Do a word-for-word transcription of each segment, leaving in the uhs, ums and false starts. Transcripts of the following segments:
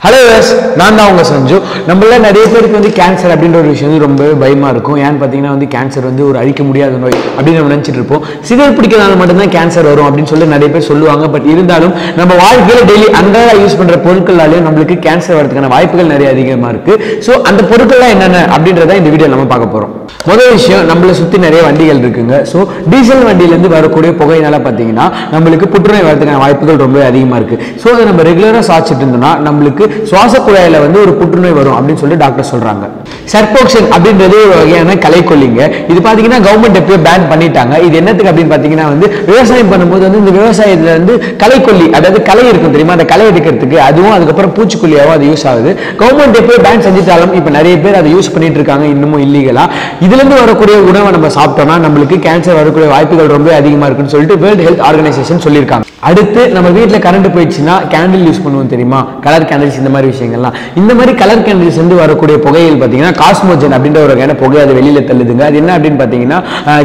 Hello guys, I am Sanju. We have cancer and cancer is very difficult to cancer but we use cancer. So, what is the video? First thing, we have many vehicles. So, diesel vehicles are very difficult. We have many vehicles. So, we regular search. We சுவாசக்குழாயில வந்து ஒரு புற்றுநோய் வரும் அப்படினு சொல்லி doctor சொல்றாங்க. சர்போக்சின் அப்படிங்கிறது ஒரு வகையான களைக்கொல்லிங்க. இது பாத்தீங்கன்னா கவர்மெண்ட் எப்பவே பேன் பண்ணிட்டாங்க. இது என்னத்துக்கு அப்படினு பாத்தீங்கன்னா வந்து விவசாயம் பண்ணும்போது வந்து இந்த விவசாயில இருந்து களைக்கொல்லி அதாவது களை இருக்கும் தெரியுமா அந்த களை எடுக்கிறதுக்கு அதுவும் அதுக்கு அப்புறம் பூச்சிக்கொல்லியாவோ அது யூஸ் ஆகுது. கவர்மெண்ட் எப்பவே பேன் செஞ்சிட்டாலும் இப்போ நிறைய பேர் அதை யூஸ் பண்ணிட்டு இருக்காங்க இன்னமும் இல்லீகலா. இதுல இருந்து வரக்கூடிய உணவை நம்ம சாப்பிட்டோம்னா நமக்கு கேன்சர் வரக்கூடிய வாய்ப்புகள் ரொம்ப அதிகமா இருக்குன்னு சொல்லிட்டு வேர்ல்ட் ஹெல்த் ஆர்கனைசேஷன் சொல்லிருக்காங்க. அடுத்து நம்ம வீட்ல கரண்ட் போயிடுச்சுனா கேண்டில் யூஸ் பண்ணுவோம் தெரியுமா கலர் கேண்டில் இந்த மாதிரி விஷயங்கள்லாம் இந்த மாதிரி கலர் கேண்டில்ஸ் வந்து வரக்கூடிய புகையில் பாத்தீங்கன்னா காஸ்மோஜன் அப்படிங்கற ஒரு வகையான புகை அது வெளியில தள்ளுதுங்க அது என்ன அப்படினு பாத்தீங்கன்னா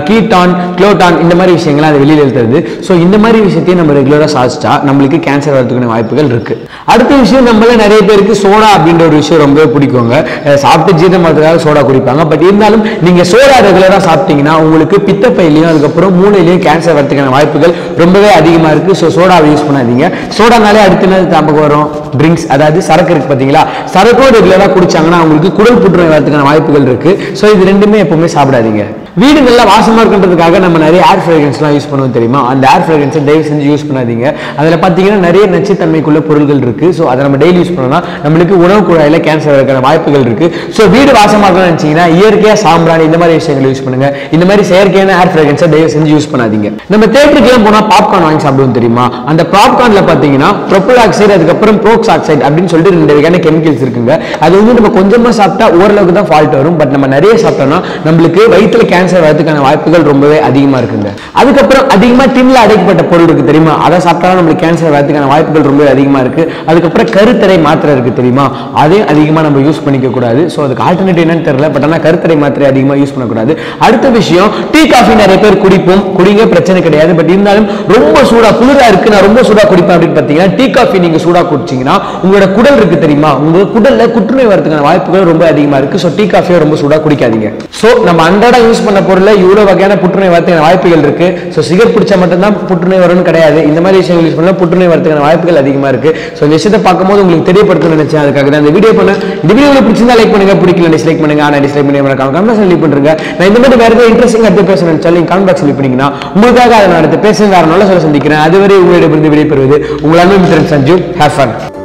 கீட்டான் க்ளோட்டான் இந்த மாதிரி விஷயங்கள் அது வெளியில தள்ளுது சோ இந்த மாதிரி விஷயத்தை நம்ம ரெகுலரா சாப்பிட்டா நமக்கு கேன்சர் வரதுக்கான வாய்ப்புகள் இருக்கு அடுத்த விஷயம் நம்மள நிறைய பேருக்கு சோடா அப்படிங்கற ஒரு விஷயம் ரொம்ப பிடிக்கும்ங்க சாப்பிட்டு ஜீரணமாகறதுக்காக சோடா குடிப்பாங்க பட் இருந்தாலும் நீங்க சோடா ரெகுலரா சாப்பிட்டீங்கன்னா உங்களுக்கு பித்தப்பையிலயும் அதுக்கு அப்புறம் மூளையிலயும் கேன்சர் வரதுக்கான வாய்ப்புகள் ரொம்பவே அதிகமா இருக்கு சோ சோடாவை யூஸ் பண்ணாதீங்க சோடானாலே அடுத்து என்ன ஞாபகம் வரும் ட்ரிங்க்ஸ் அதாவது சரக்கு இருக்கு பாத்தீங்களா சரக்கு ரெகுலரா குடிச்சாங்கன்னா உங்களுக்கு குடல் புற்றுநோய் வரதுக்கான வாய்ப்புகள் இருக்கு சோ இது ரெண்டுமே எப்பவுமே சாப்பிடாதீங்க வீடு நல்லா வாசமா இருக்குன்றதுக்காக நம்ம நிறைய ஏர் ஃப்ராக்ரன்ஸ்லாம் யூஸ் பண்ணுவோம் தெரியுமா அந்த ஏர் ஃப்ராக்ரன்ஸை தயவு செஞ்சு யூஸ் பண்ணாதீங்க அதில் பார்த்தீங்கன்னா நிறைய நச்சுத்தன்மைக்குள்ள பொருட்கள் இருக்கு ஸோ அதை நம்ம டெய்லி யூஸ் பண்ணோம்னா நம்மளுக்கு உணவு குழாயில் கேன்சர் வரக்கான வாய்ப்புகள் இருக்கு ஸோ வீடு வாசமாக இருக்கணும்னு நினைச்சீங்கன்னா இயற்கையாக சாம்பிராணி இந்த மாதிரி விஷயங்களை யூஸ் பண்ணுங்க இந்த மாதிரி செயற்கையான ஏர் ஃப்ராக்ரன்ஸை தயவு செஞ்சு யூஸ் பண்ணாதீங்க நம்ம தேட்டருக்குலாம் போனால் பாப்கார்ன் வாங்கி சாப்பிடுவோம் தெரியுமா அந்த பாப்கார்னில் பார்த்தீங்கன்னா ப்ரொப்பல் ஆக்சைடு அதுக்கப்புறம் ப்ரோக்ஸ் ஆக்சைடு அப்படின்னு சொல்லிட்டு ரெண்டு வகையான கெமிக்கல்ஸ் இருக்குங்க அது வந்து நம்ம கொஞ்சமாக சாப்பிட்டா ஓரளவுக்கு தான் ஃபால்ட் வரும் பட் நம்ம நிறைய சாப்பிட்டோம்னா நம்மளுக்கு வயிற்றுல கேன்சர் வரதுக்கான வாய்ப்புகள் ரொம்பவே அதிகமா இருக்குங்க அதுக்கப்புறம் அதிகமா டின்ல அடைக்கப்பட்ட பொருள் இருக்கு தெரியுமா அதை சாப்பிட்டாலும் நம்மளுக்கு கேன்சர் வரதுக்கான வாய்ப்புகள் ரொம்பவே அதிகமா இருக்கு அதுக்கப்புறம் கருத்தடை மாத்திரை இருக்கு தெரியுமா அதையும் அதிகமா நம்ம யூஸ் பண்ணிக்க கூடாது ஸோ அதுக்கு ஆல்டர்னேட்டிவ் என்னன்னு தெரியல பட் ஆனால் கருத்தடை மாத்திரை அதிகமாக யூஸ் பண்ணக்கூடாது அடுத்த விஷயம் டீ காஃபி நிறைய பேர் குடிப்போம் குடிங்க பிரச்சனை கிடையாது பட் இருந்தாலும் ரொம்ப சூடா குளிரா இருக்கு நான் ரொம்ப சூடா குடிப்பேன் அப்படின்னு பார்த்தீங்கன்னா டீ காஃபி நீங்க சூடா குடிச்சீங்கன்னா உங்களோட குடல் இருக்கு தெரியுமா உங்க குடல்ல புற்றுநோய் வரதுக்கான வாய்ப்புகள் ரொம்ப அதிகமா இருக்கு ஸோ டீ காஃபியை ரொம்ப சூடா குடிக்காதீங்க ஸோ நம்ம அன்றாட யூஸ் பண்ண பொருள்ல இவ்வளவு வகையான புற்றுநோய் வரதுக்கான வாய்ப்புகள் இருக்கு சோ சிகரெட் பிடிச்சா மட்டும்தான் புற்றுநோய் வரும்னு கிடையாது இந்த மாதிரி விஷயங்கள் யூஸ் பண்ணா புற்றுநோய் வரதுக்கான வாய்ப்புகள் அதிகமா இருக்கு சோ இந்த விஷயத்தை பார்க்கும்போது உங்களுக்கு தெரியப்படுத்தணும்னு நினைச்சேன் அதுக்காக தான் இந்த வீடியோ பண்ணேன் இந்த வீடியோ உங்களுக்கு பிடிச்சிருந்தா லைக் பண்ணுங்க பிடிக்கல டிஸ்லைக் பண்ணுங்க ஆனா டிஸ்லைக் பண்ணி மறக்காம கமெண்ட்ல சொல்லிப் பண்ணுங்க நான் இந்த மாதிரி வேற ஏதாவது இன்ட்ரஸ்டிங்கா அடுத்து பேசணும்னு சொல்லி கமெண்ட் பாக்ஸ்ல எழுதினீங்கன்னா உங்களுக்காக நான் அடுத்து பேசுற காரணனால சொல்ல சந்திக்கிறேன் அதுவரை உங்களுடைய விடைபெறுவது உங்கள் அன்பு மித்ரன் சஞ்சீவ் ஹேவ் ஃபன்